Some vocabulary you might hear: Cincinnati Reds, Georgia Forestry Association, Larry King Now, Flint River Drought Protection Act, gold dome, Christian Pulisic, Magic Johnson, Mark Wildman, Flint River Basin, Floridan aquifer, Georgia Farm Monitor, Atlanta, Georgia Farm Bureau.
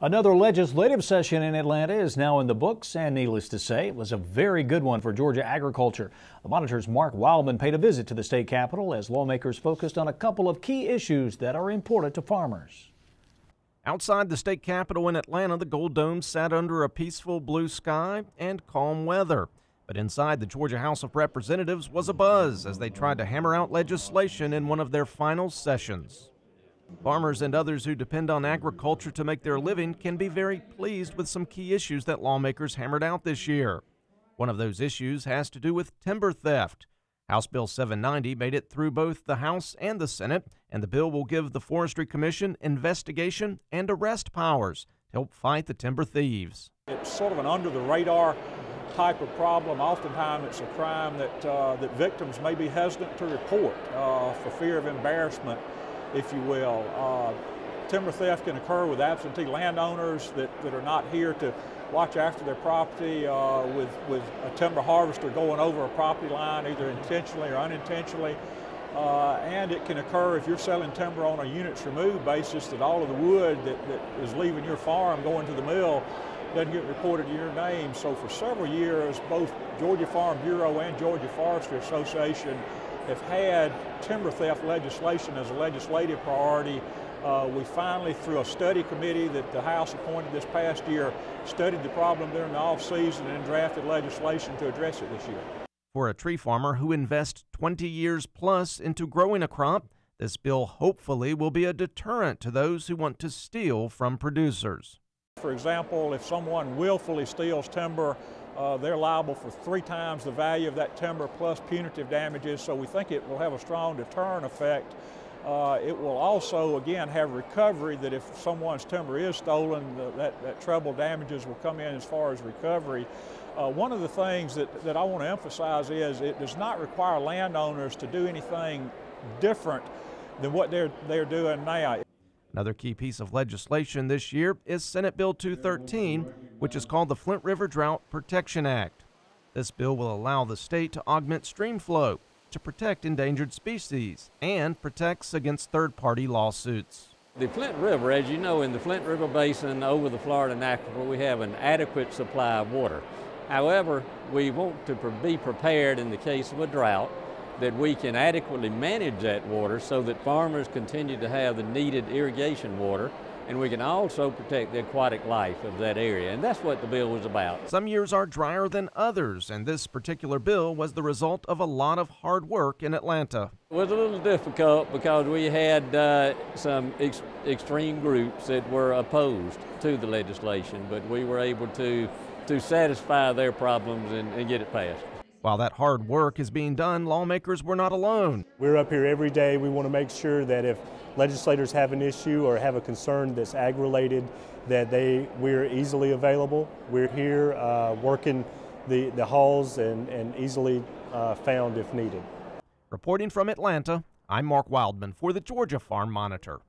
Another legislative session in Atlanta is now in the books, and needless to say, it was a very good one for Georgia agriculture. The Monitor's Mark Wildman paid a visit to the state capitol as lawmakers focused on a couple of key issues that are important to farmers. Outside the state capitol in Atlanta, the Gold Dome sat under a peaceful blue sky and calm weather. But inside the Georgia House of Representatives was a buzz as they tried to hammer out legislation in one of their final sessions. Farmers and others who depend on agriculture to make their living can be very pleased with some key issues that lawmakers hammered out this year. One of those issues has to do with timber theft. House Bill 790 made it through both the House and the Senate, and the bill will give the Forestry Commission investigation and arrest powers to help fight the timber thieves. It's sort of an under-the-radar type of problem. Oftentimes it's a crime that victims may be hesitant to report for fear of embarrassment, if you will. Timber theft can occur with absentee landowners that are not here to watch after their property, with a timber harvester going over a property line either intentionally or unintentionally. And it can occur if you're selling timber on a units removed basis, that all of the wood that is leaving your farm going to the mill doesn't get reported to your name. So for several years, both Georgia Farm Bureau and Georgia Forestry Association have had timber theft legislation as a legislative priority. We finally, through a study committee that the House appointed this past year, studied the problem during the off-season and drafted legislation to address it this year. For a tree farmer who invests 20 years plus into growing a crop, this bill hopefully will be a deterrent to those who want to steal from producers. For example, if someone willfully steals timber, they're liable for 3 times the value of that timber plus punitive damages, so we think it will have a strong deterrent effect. It will also, again, have recovery, that if someone's timber is stolen, that treble damages will come in as far as recovery. One of the things that I want to emphasize is it does not require landowners to do anything different than what they're doing now. Another key piece of legislation this year is Senate Bill 213, which is called the Flint River Drought Protection Act. This bill will allow the state to augment stream flow to protect endangered species and protects against third-party lawsuits. The Flint River, as you know, in the Flint River Basin over the Floridan aquifer, we have an adequate supply of water. However, we want to be prepared in the case of a drought that we can adequately manage that water so that farmers continue to have the needed irrigation water, and we can also protect the aquatic life of that area, and that's what the bill was about. Some years are drier than others, and this particular bill was the result of a lot of hard work in Atlanta. It was a little difficult because we had some extreme groups that were opposed to the legislation, but we were able to satisfy their problems and get it passed. While that hard work is being done, lawmakers were not alone. We're up here every day. We want to make sure that if legislators have an issue or have a concern that's ag-related, that we're easily available. We're here working the halls and easily found if needed. Reporting from Atlanta, I'm Mark Wildman for the Georgia Farm Monitor.